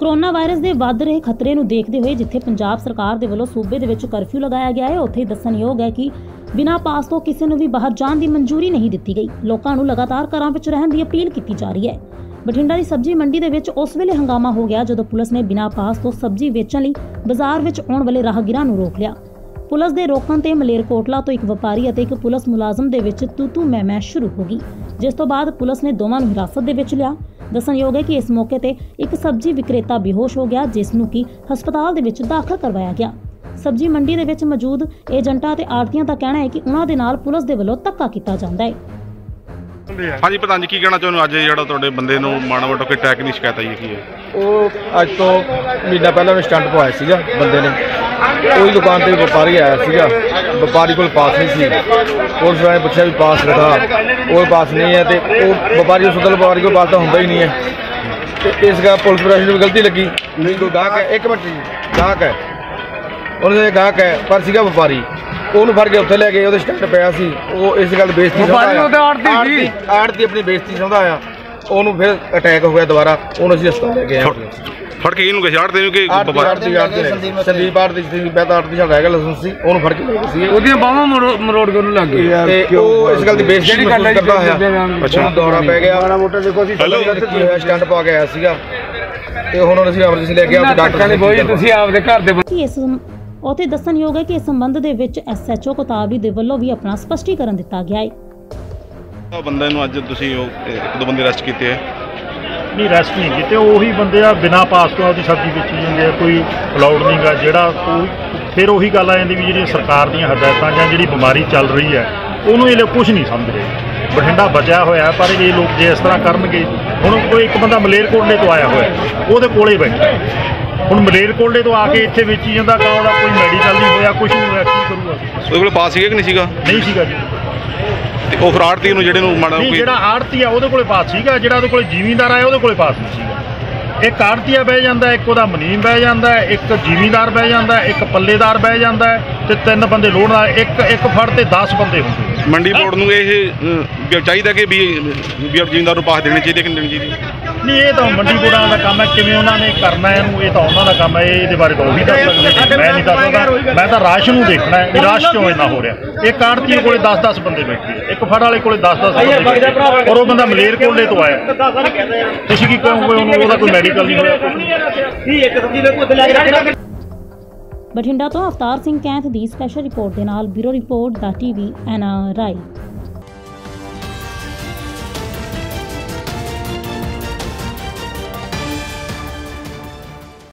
Corona virus ਦੇ ਵੱਧ ਰਹੇ ਖਤਰੇ ਨੂੰ ਦੇਖਦੇ ਹੋਏ ਜਿੱਥੇ ਪੰਜਾਬ ਸਰਕਾਰ ਦੇ ਵੱਲੋਂ ਸੂਬੇ ਦੇ ਵਿੱਚ ਕਰਫਿਊ ਲਗਾਇਆ ਗਿਆ ਹੈ, ਉੱਥੇ ਦੱਸਣਯੋਗ ਹੈ ਕਿ ਬਿਨਾਂ ਪਾਸ ਤੋਂ ਕਿਸੇ ਨੂੰ ਵੀ ਬਾਹਰ ਜਾਣ ਦੀ ਮਨਜ਼ੂਰੀ ਨਹੀਂ ਦਿੱਤੀ ਗਈ। ਲੋਕਾਂ ਨੂੰ ਲਗਾਤਾਰ ਘਰਾਂ ਵਿੱਚ ਰਹਿਣ ਦੀ ਅਪੀਲ ਕੀਤੀ ਜਾ ਰਹੀ ਹੈ। ਬਠਿੰਡਾ ਦੀ ਸਬਜ਼ੀ ਮੰਡੀ ਦੇ ਵਿੱਚ ਉਸ ਵੇਲੇ ਹੰਗਾਮਾ ਹੋ ਗਿਆ ਜਦੋਂ ਪੁਲਿਸ ਨੇ ਬਿਨਾਂ ਪਾਸ ਤੋਂ ਸਬਜ਼ੀ ਵੇਚਣ ਲਈ ਬਾਜ਼ਾਰ ਵਿੱਚ ਆਉਣ ਵਾਲੇ ਰਾਹਗੀਰਾਂ ਨੂੰ ਰੋਕ ਲਿਆ। ਪੁਲਿਸ ਦੇ ਰੋਕਣ ਤੇ ਮਲੇਰਕੋਟਲਾ ਤੋਂ ਇੱਕ ਵਪਾਰੀ ਅਤੇ ਇੱਕ ਪੁਲਿਸ ਮੁਲਾਜ਼ਮ ਦੇ ਵਿੱਚ ਤੂਤੂ ਮੈਮੈ ਸ਼ੁਰੂ ਹੋ ਗਈ, ਜਿਸ ਤੋਂ ਬਾਅਦ ਪੁਲਿਸ ਨੇ ਦੋਵਾਂ ਨੂੰ ਹਿਰਾਸਤ ਦੇ ਵਿੱਚ ਲਿਆ। ਦੱਸਣਯੋਗ ਹੈ ਕਿ ਇਸ ਮੌਕੇ ਤੇ ਇੱਕ ਸਬਜ਼ੀ ਵਿਕਰੇਤਾ ਬੇਹੋਸ਼ ਹੋ ਗਿਆ, ਜਿਸ ਨੂੰ ਕਿ ਹਸਪਤਾਲ ਦੇ ਵਿੱਚ ਦਾਖਲ ਕਰਵਾਇਆ ਗਿਆ। ਸਬਜ਼ੀ ਮੰਡੀ ਦੇ ਵਿੱਚ ਮੌਜੂਦ ਏਜੰਟਾਂ ਅਤੇ ਆੜਤੀਆਂ ਦਾ ਕਹਿਣਾ ਹੈ ਕਿ ਉਹਨਾਂ ਦੇ ਨਾਲ ਪੁਲਿਸ ਦੇ ਵੱਲੋਂ ਧੱਕਾ ਕੀਤਾ ਜਾਂਦਾ ਹੈ। ਹਾਂਜੀ, ਪਤਾ ਨਹੀਂ ਕੀ ਕਹਿਣਾ ਚਾਹੁੰਦੇ ਅੱਜ ਜਿਹੜਾ ਤੁਹਾਡੇ ਬੰਦੇ ਨੂੰ ਮਾੜਾ ਮੋਟਾ ਕੋਈ ਟੈਕ ਦੀ ਸ਼ਿਕਾਇਤ ਆਈ ਹੈ, ਕੀ ਹੈ? ਉਹ ਅੱਜ ਤੋਂ ਮਹੀਨਾ ਪਹਿਲਾਂ ਮੈਂ ਸਟੰਟ ਪਵਾਇਆ ਸੀਗਾ। ਬੰਦੇ ਨੇ ਕੋਈ ਦੁਕਾਨ ਤੇ ਵਪਾਰੀ ਆਇਆ ਸੀਗਾ, ਵਪਾਰੀ ਕੋਲ ਪਾਸ ਨਹੀਂ ਸੀ। ਪੁਲਿਸ ਵਾਲੇ ਪੁੱਛਿਆ ਵੀ ਪਾਸ ਰਖਾ, ਉਹ ਪਾਸ ਨਹੀਂ ਹੈ ਤੇ ਉਹ ਵਪਾਰੀ ਸੁਦਲ ਵਪਾਰੀ ਕੋਲ ਪਾਸ ਤਾਂ ਹੁੰਦਾ ਹੀ ਨਹੀਂ ਹੈ। ਤੇ ਇਸ ਗੱਲ ਪੁਲਿਸ ਪ੍ਰਸ਼ਾਸਨ ਨੂੰ ਗਲਤੀ ਲੱਗੀ। ਨਹੀਂ ਕੋਈ ਗਾਹਕ ਹੈ, ਇੱਕ ਮਿੰਟ ਗਾਹਕ ਹੈ, ਉਹਨਾਂ ਦੇ ਗਾਹਕ ਹੈ ਪਰ ਸੀਗਾ ਵਪਾਰੀ, ਉਹਨੂੰ ਫੜ ਕੇ ਉੱਥੇ ਲੈ ਗਏ। ਉਹਦੇ ਸਟੰਟ ਪਿਆ ਸੀ, ਉਹ ਇਸ ਗੱਲ ਬੇਇੱਜ਼ਤੀ ਆੜਤੀ ਆਪਣੀ ਬੇਇੱਜ਼ਤੀ ਚਾਹੁੰਦਾ ਆਇਆ, ਉਹਨੂੰ ਫਿਰ ਅਟੈਕ ਹੋ ਗਿਆ ਦੁਬਾਰਾ, ਉਹਨੂੰ ਅਸੀਂ ਹਸਪਤਾਲ ਲੈ ਗਏ। ਫੜ ਕੇ ਇਹਨੂੰ ਗਏ ਆੜਤੀ ਨੂੰ ਕਿ ਸੰਦੀਪ ਆੜਤੀ ਪਹਿਲਾਂ ਆੜਤੀ ਸਾਡਾ ਹੈਗਾ ਲਾਇਸੈਂਸ ਸੀ, ਉਹਨੂੰ ਫੜ ਕੇ ਲੈ ਗਏ ਸੀ। ਉਹਦੀਆਂ ਬਾਹਾਂ ਮਰੋੜ ਕੇ ਉਹਨੂੰ ਲੱਗ ਗਏ ਤੇ ਉਹ ਇਸ ਗੱਲ ਦੀ ਬੇਇੱਜ਼ਤੀ ਕਰਦਾ ਹੋਇਆ ਅੱਛਾ ਦੌਰਾ ਪੈ ਗਿਆ। ਮਾੜਾ ਮੋਟਾ ਦੇਖੋ ਅਸੀਂ ਸਟੰਟ ਪਾ ਕੇ ਆਇਆ ਸੀਗਾ ਤੇ ਹੁਣ ਅਸੀਂ ਐਮਰਜੈਂਸੀ ਲੈ ਕੇ ਡਾਕਟਰ ਤੁਸੀਂ ਆਪਦੇ ਘਰ ਦੇ ਉੱਥੇ। ਦੱਸਣਯੋਗ ਹੈ ਕਿ ਇਸ ਸੰਬੰਧ ਦੇ ਵਿੱਚ SHO ਕੋਤਾਬੀ ਦੇ ਵੱਲੋਂ ਵੀ ਆਪਣਾ ਸਪਸ਼ਟੀਕਰਨ ਦਿੱਤਾ ਗਿਆ ਹੈ। ਬੰਦੇ ਨੂੰ ਅੱਜ ਤੁਸੀਂ ਇੱਕ ਦੋ ਬੰਦੇ ਅਰੈਸਟ ਕੀਤੇ ਹੈ? ਨਹੀਂ, ਅਰੈਸਟ ਨਹੀਂ ਕੀਤੇ, ਉਹੀ ਬੰਦੇ ਆ ਬਿਨਾਂ ਪਾਸ ਤੋਂ ਉਹਦੀ ਸਬਜ਼ੀ ਵੇਚੀ ਜਾਂਦੇ ਆ, ਕੋਈ ਅਲਾਉਡ ਨਹੀਂ ਗਾ ਜਿਹੜਾ। ਫਿਰ ਉਹੀ ਗੱਲ ਆ ਜਾਂਦੀ ਵੀ ਜਿਹੜੀਆਂ ਸਰਕਾਰ ਦੀਆਂ ਹਦਾਇਤਾਂ ਜਾਂ ਜਿਹੜੀ ਬਿਮਾਰੀ ਚੱਲ ਰਹੀ ਹੈ ਉਹਨੂੰ ਇਹ ਲੋਕ ਕੁਝ ਨਹੀਂ ਸਮਝ ਰਹੇ। ਬਠਿੰਡਾ ਬਚਿਆ ਹੋਇਆ ਪਰ ਇਹ ਲੋਕ ਜੇ ਇਸ ਤਰ੍ਹਾਂ ਕਰਨਗੇ। ਹੁਣ ਕੋਈ ਇੱਕ ਬੰਦਾ ਮਲੇਰਕੋਟਲੇ ਤੋਂ ਆਇਆ ਹੋਇਆ, ਉਹਦੇ ਕੋਲੇ ਬੈਠਾ, ਹੁਣ ਮਲੇਰਕੋਟਲੇ ਤੋਂ ਆ ਕੇ ਇੱਥੇ ਵੇਚੀ ਜਾਂਦਾ ਕਾ, ਉਹਦਾ ਕੋਈ ਮੈਡੀਕਲ ਨਹੀਂ ਹੋਇਆ, ਕੁਛ ਨਹੀਂ ਹੋਇਆ, ਕੀ ਕਰੂਗਾ? ਉਹਦੇ ਕੋਲ ਪਾਸ ਸੀਗਾ ਕਿ ਨਹੀਂ ਸੀਗਾ? ਨਹੀਂ ਸੀਗਾ ਜੀ। ਤੇ ਉਹ ਫਿਰ ਆੜਤੀ ਨੂੰ ਜਿਹੜੇ ਨੂੰ ਮਾੜਾ ਜਿਹੜਾ ਆੜਤੀ ਆ ਉਹਦੇ ਕੋਲੇ ਪਾਸ ਸੀਗਾ, ਜਿਹੜਾ ਉਹਦੇ ਕੋਲ ਜ਼ਿਮੀਂਦਾਰ ਆਇਆ ਉਹਦੇ ਕੋਲੇ ਪਾਸ ਨਹੀਂ ਸੀਗਾ। ਇੱਕ ਆੜਤੀਆ ਬਹਿ ਜਾਂਦਾ, ਇੱਕ ਉਹਦਾ ਮੁਨੀਮ ਬਹਿ ਜਾਂਦਾ, ਇੱਕ ਜ਼ਿਮੀਂਦਾਰ ਬਹਿ ਜਾਂਦਾ, ਇੱਕ ਪੱਲੇਦਾਰ ਬਹਿ ਜਾਂਦਾ ਤੇ ਤਿੰਨ ਬੰਦੇ ਲੋੜਦਾ, ਇੱਕ ਫੜ ਤੇ 10 ਬੰਦੇ ਹੁੰਦੇ। ਮੰਡੀ ਬੋਰਡ ਨੂੰ ਇਹ ਚਾਹੀਦਾ ਕਿ ਵੀ ਜ਼ਿਮੀਂਦਾਰ ਨੂੰ ਪਾਸ ਦੇਣੇ ਚਾਹੀਦੇ ਕਿ ਨਹੀਂ ਦੇਣੇ ਚਾਹੀਦੇ? ਨਹੀਂ, ਇਹ ਤਾਂ ਮੰਡੀ ਬੋਰਡਾਂ ਦਾ ਕੰਮ ਹੈ, ਕਿਵੇਂ ਉਹਨਾਂ ਨੇ ਕਰਨਾ ਇਹਨੂੰ ਇਹ ਤਾਂ ਉਹਨਾਂ ਦਾ ਕੰਮ ਹੈ। ਇਹਦੇ ਬਾਰੇ ਤਾਂ ਉਹ ਵੀ ਦੱਸ ਸਕਦੇ, ਮੈਂ ਨਹੀਂ ਦੱਸ ਸਕਦਾ। ਮੈਂ ਤਾਂ ਰਾਸ਼ ਨੂੰ ਦੇਖਣਾ ਹੈ ਰਾਸ਼ ਕਿਉਂ ਇੰਨਾ ਹੋ ਰਿਹਾ। ਇੱਕ ਆੜਤੀ ਕੋਲੇ 10-10 ਬੰਦੇ ਬੈਠੇ, ਇੱਕ ਫੜ ਵਾਲੇ ਕੋਲੇ 10-10 ਬੰਦੇ, ਔਰ ਉਹ ਬੰਦਾ ਮਲੇਰਕੋਟਲੇ ਤੋਂ ਆਇਆ। ਤੁਸੀਂ ਕੀ ਕਹੋਗੇ ਉਹਨੂੰ? ਉਹਦਾ ਕੋਈ ਮੈਡੀਕਲ ਨਹੀਂ ਹੋਇਆ। ਬਠਿੰਡਾ ਤੋਂ ਅਵਤਾਰ ਸਿੰਘ ਕੈਂਥ ਦੀ ਸਪੈਸ਼ਲ ਰਿਪੋਰਟ ਦੇ ਨਾਲ ਬਿਊਰੋ ਰਿਪੋਰਟ ਦਾ TV NRI।